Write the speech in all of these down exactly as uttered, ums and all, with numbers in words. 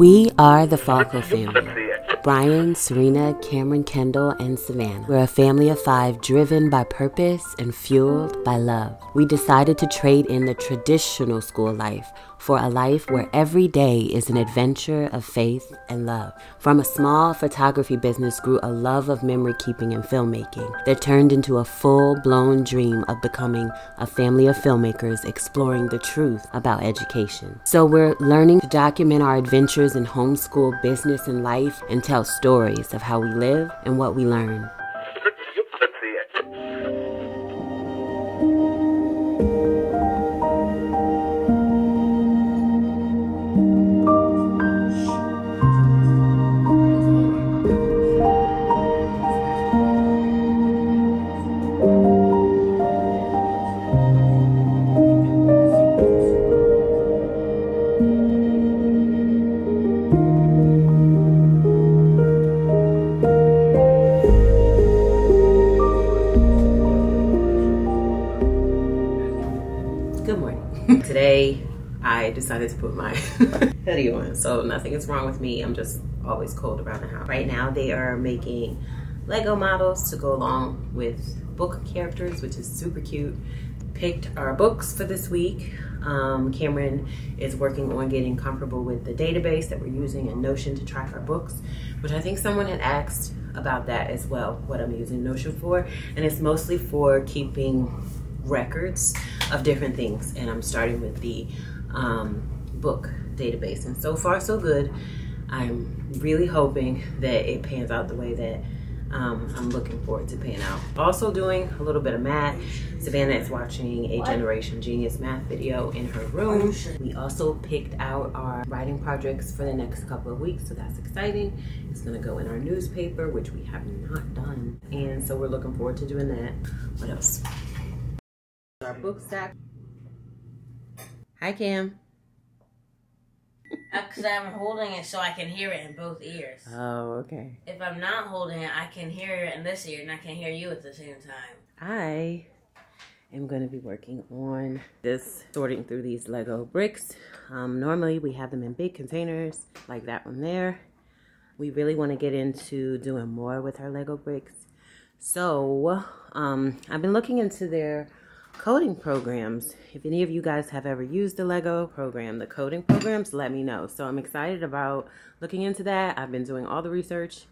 We are the Faulkner family. Brian, Serena, Cameron, Kendall, and Savannah. We're a family of five driven by purpose and fueled by love. We decided to trade in the traditional school life for a life where every day is an adventure of faith and love. From a small photography business grew a love of memory keeping and filmmaking that turned into a full-blown dream of becoming a family of filmmakers exploring the truth about education. So we're learning to document our adventures in homeschool, business, and life, and tell stories of how we live and what we learn. Decided to put my hoodie on, so nothing is wrong with me. I'm just always cold around the house. Right now they are making Lego models to go along with book characters, which is super cute. Picked our books for this week. Um, Cameron is working on getting comfortable with the database that we're using in Notion to track our books, which I think someone had asked about that as well, what I'm using Notion for, and it's mostly for keeping records of different things. And I'm starting with the um book database, and so far so good. I'm really hoping that it pans out the way that um I'm looking forward to pan out. Also doing a little bit of math. Savannah is watching a Generation Genius math video in her room. We also picked out our writing projects for the next couple of weeks, so that's exciting. It's going to go in our newspaper, which we have not done, and so we're looking forward to doing that. What else? Our book stack. Hi, Cam. Because uh, I'm holding it so I can hear it in both ears. Oh, okay. If I'm not holding it, I can hear it in this ear, and I can hear you at the same time. I am going to be working on this, sorting through these Lego bricks. Um, normally, we have them in big containers, like that one there. We really want to get into doing more with our Lego bricks. So, um, I've been looking into their coding programs. If any of you guys have ever used the Lego program, the coding programs, let me know. So I'm excited about looking into that. I've been doing all the research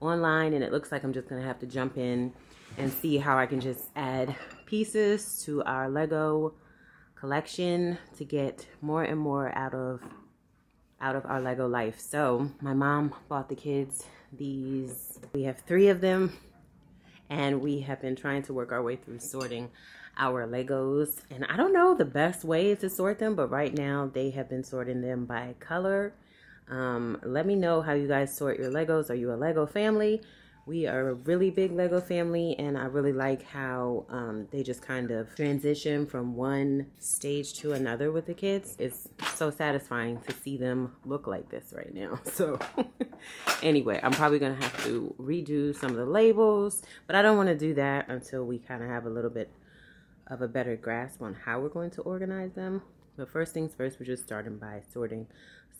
online, and it looks like I'm just gonna have to jump in and see how I can just add pieces to our Lego collection to get more and more out of out of our Lego life. So my mom bought the kids these. We have three of them, and we have been trying to work our way through sorting our Legos, and I don't know the best way to sort them, but right now they have been sorting them by color. Um, let me know how you guys sort your Legos. Are you a Lego family? We are a really big Lego family, and I really like how um, they just kind of transition from one stage to another with the kids. It's so satisfying to see them look like this right now. So anyway, I'm probably gonna have to redo some of the labels, but I don't wanna do that until we kind of have a little bit of a better grasp on how we're going to organize them. But first things first, we're just starting by sorting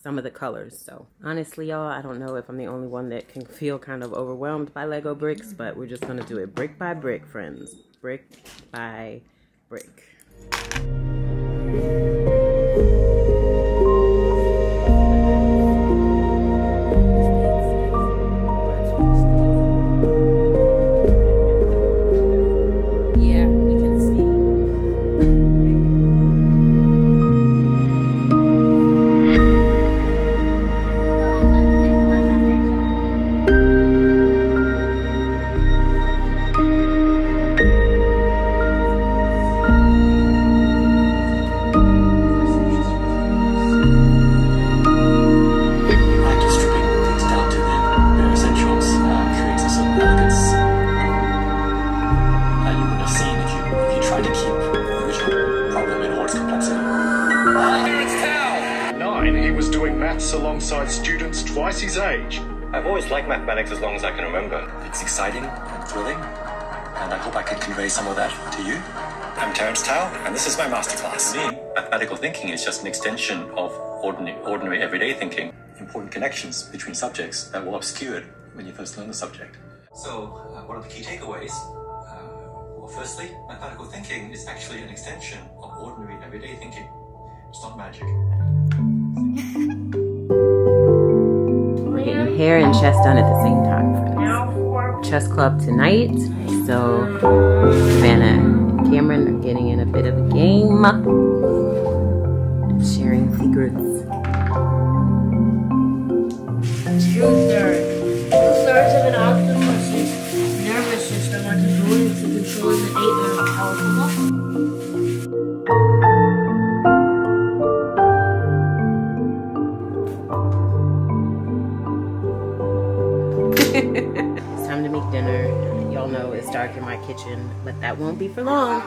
some of the colors. So honestly, y'all, I don't know if I'm the only one that can feel kind of overwhelmed by Lego bricks, but we're just gonna do it brick by brick, friends. Brick by brick. Alongside students twice his age. I've always liked mathematics as long as I can remember. It's exciting and thrilling, and I hope I can convey some of that to you. I'm Terence Tao, and this is my masterclass. For me, mathematical thinking is just an extension of ordinary, ordinary everyday thinking. Important connections between subjects that were obscured when you first learn the subject. So, uh, what are the key takeaways? Uh, well, firstly, mathematical thinking is actually an extension of ordinary everyday thinking. It's not magic. We're getting hair and chest done at the same time. For chest club tonight, so Savannah and Cameron are getting in a bit of a game, sharing secrets. Two-thirds. Two-thirds of an octopus's nervous system are devoted to controlling the eight of our muscle. It's time to make dinner. Y'all know it's dark in my kitchen, but that won't be for long.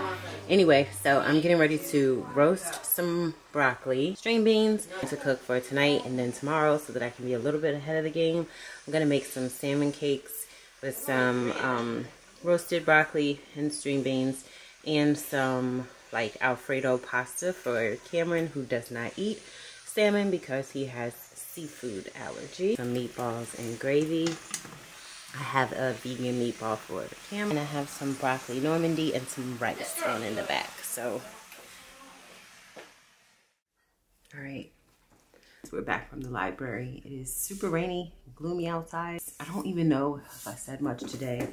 Anyway, so I'm getting ready to roast some broccoli, string beans, to cook for tonight and then tomorrow so that I can be a little bit ahead of the game. I'm gonna make some salmon cakes with some um, roasted broccoli and string beans and some like Alfredo pasta for Cameron, who does not eat salmon because he has seafood allergy. Some meatballs and gravy. I have a vegan meatball for the camera, and I have some broccoli Normandy and some rice thrown in the back, so. All right, so we're back from the library. It is super rainy, gloomy outside. I don't even know if I said much today,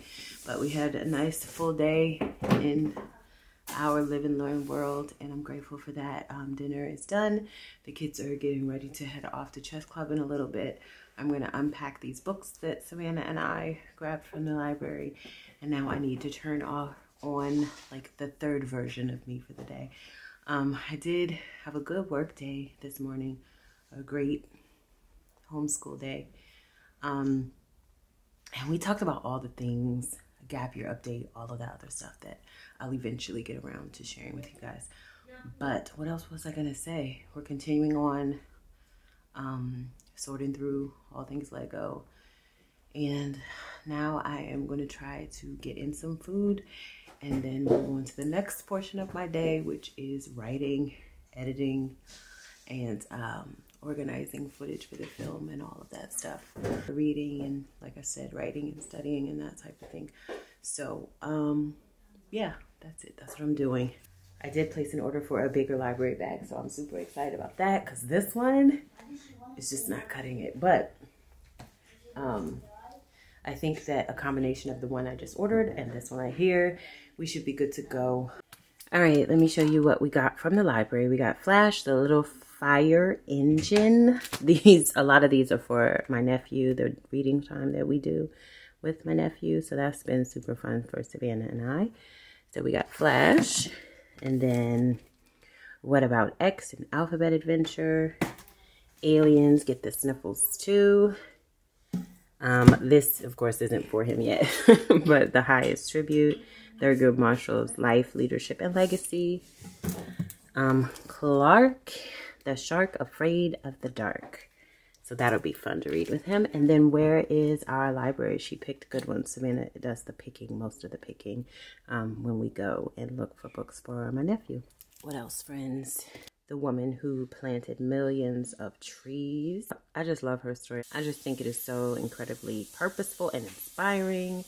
but we had a nice full day in our live and learn world, and I'm grateful for that. Um, dinner is done. The kids are getting ready to head off to chess club in a little bit. I'm gonna unpack these books that Savannah and I grabbed from the library, and now I need to turn off on like the third version of me for the day. Um, I did have a good work day this morning, a great homeschool day. Um, and we talked about all the things, a gap year update, all of that other stuff that I'll eventually get around to sharing with you guys. But what else was I gonna say? We're continuing on, um, sorting through all things Lego, and now I am going to try to get in some food and then move on to the next portion of my day, which is writing, editing, and um, organizing footage for the film and all of that stuff, reading and, like I said, writing and studying and that type of thing. So um, yeah, that's it. That's what I'm doing. I did place an order for a bigger library bag, so I'm super excited about that because this one, it's just not cutting it, but um, I think that a combination of the one I just ordered and this one right here, we should be good to go. All right, let me show you what we got from the library. We got Flash, the little fire engine. These, a lot of these are for my nephew, the reading time that we do with my nephew. So that's been super fun for Savannah and I. So we got Flash, and then What About X, an alphabet adventure. Aliens, Get the Sniffles too. Um, this, of course, isn't for him yet, but The Highest Tribute, Thurgood Marshall's Life, Leadership, and Legacy. Um, Clark, The Shark Afraid of the Dark. So that'll be fun to read with him. And then Where Is Our Library? She picked good ones. Savannah does the picking, most of the picking, um, when we go and look for books for my nephew. What else, friends? The Woman Who Planted Millions of Trees. I just love her story. I just think it is so incredibly purposeful and inspiring.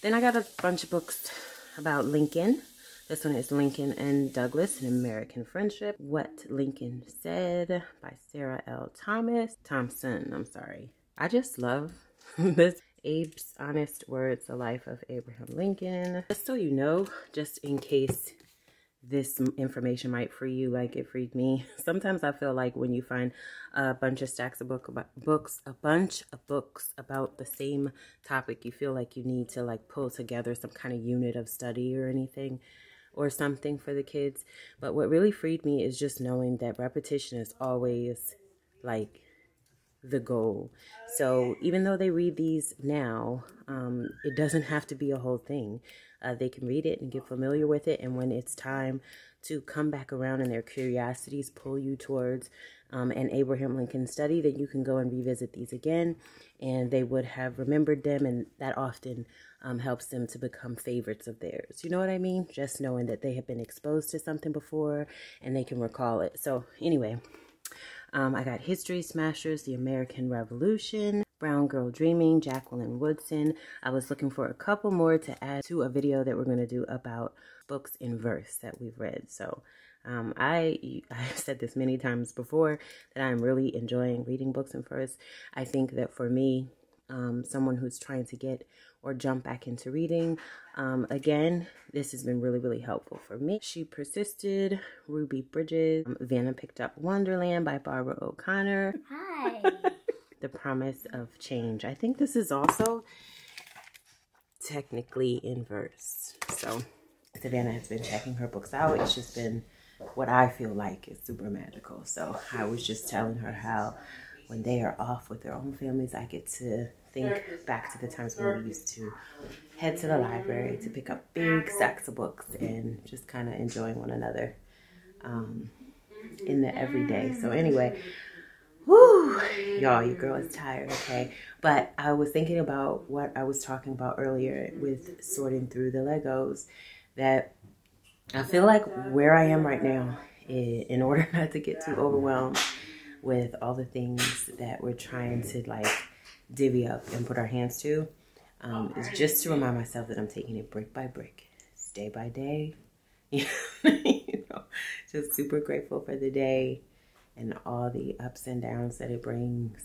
Then I got a bunch of books about Lincoln. This one is Lincoln and Douglas, An American Friendship. What Lincoln Said by Sarah L. Thomas. Thompson, I'm sorry. I just love this. Abe's Honest Words, The Life of Abraham Lincoln. Just so you know, just in case this information might free you like it freed me. Sometimes I feel like when you find a bunch of stacks of book about books, a bunch of books about the same topic, you feel like you need to like pull together some kind of unit of study or anything or something for the kids. But what really freed me is just knowing that repetition is always like the goal. So even though they read these now, um, it doesn't have to be a whole thing. Uh, they can read it and get familiar with it, and when it's time to come back around and their curiosities pull you towards um, an Abraham Lincoln study, then you can go and revisit these again, and they would have remembered them, and that often um, helps them to become favorites of theirs. You know what I mean? Just knowing that they have been exposed to something before and they can recall it. So anyway, um, I got History Smashers, The American Revolution, Brown Girl Dreaming, Jacqueline Woodson. I was looking for a couple more to add to a video that we're going to do about books in verse that we've read. So um, I, I've said this many times before, that I'm really enjoying reading books in verse. I think that for me, um, someone who's trying to get or jump back into reading, um, again, this has been really, really helpful for me. She Persisted, Ruby Bridges, um, Vanna Picked Up Wonderland by Barbara O'Connor. Hi. The Promise of Change. I think this is also technically in verse. So Savannah has been checking her books out. It's just been what I feel like is super magical. So I was just telling her how when they are off with their own families, I get to think back to the times when we used to head to the library to pick up big sacks of books and just kind of enjoying one another um, in the everyday. So anyway, woo, y'all, your girl is tired, okay? But I was thinking about what I was talking about earlier with sorting through the Legos, that I feel like where I am right now, in order not to get too overwhelmed with all the things that we're trying to like divvy up and put our hands to, um, is just to remind myself that I'm taking it brick by brick, day by day. You know, just super grateful for the day and all the ups and downs that it brings,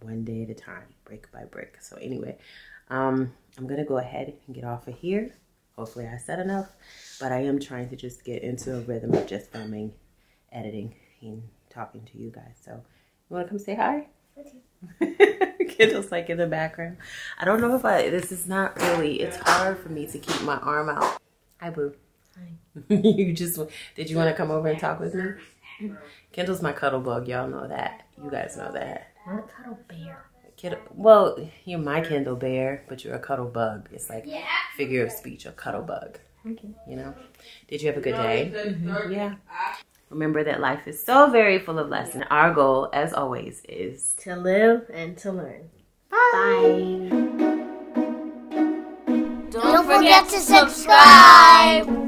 one day at a time, brick by brick. So anyway, um, I'm gonna go ahead and get off of here. Hopefully I said enough, but I am trying to just get into a rhythm of just filming, editing, and talking to you guys. So you wanna come say hi? Kendall's like in the background. I don't know if I, this is not really, it's hard for me to keep my arm out. Hi, boo. Hi. You just, did you wanna come over and talk with me? Kendall's my cuddle bug, y'all know that. You guys know that. I'm a cuddle bear. Kid, well, you're my Kendall bear, but you're a cuddle bug. It's like yeah. Figure of speech, a cuddle bug. Okay. You know? Did you have a good day? Mm-hmm. Yeah. Remember that life is so very full of lessons. Our goal, as always, is to live and to learn. Bye. Bye. Don't forget to subscribe.